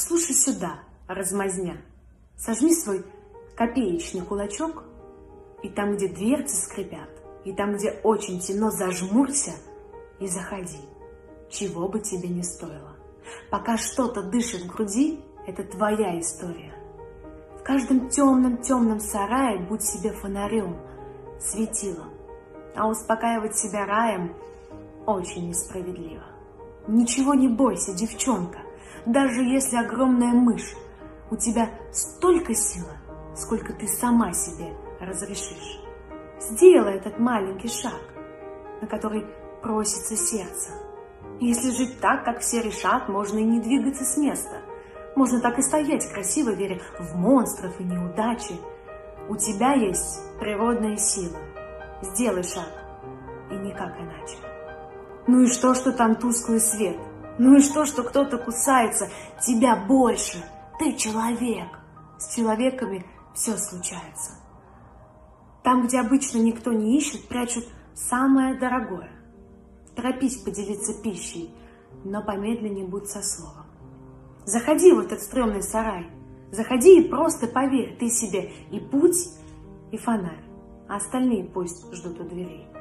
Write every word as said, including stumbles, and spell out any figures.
Послушай сюда, размазня, сожми свой копеечный кулачок, и там, где дверцы скрипят, и там, где очень темно, зажмурься и заходи, чего бы тебе не стоило. Пока что-то дышит в груди, это твоя история. В каждом темном-темном сарае будь себе фонарем, светилом, а успокаивать себя раем очень несправедливо. Ничего не бойся, девчонка, даже если огромная мышь, у тебя столько силы, сколько ты сама себе разрешишь. Сделай этот маленький шаг, на который просится сердце. Если жить так, как все решат, можно и не двигаться с места. Можно так и стоять красиво, веря в монстров и неудачи. У тебя есть природная сила. Сделай шаг, и никак иначе. Ну и что, что там тусклый свет? Ну и что, что кто-то кусается? Тебя больше. Ты человек. С человеками все случается. Там, где обычно никто не ищет, прячут самое дорогое. Торопись поделиться пищей, но помедленнее будь со словом. Заходи в этот стрёмный сарай, заходи и просто поверь, ты себе и путь, и фонарь, а остальные пусть ждут у дверей.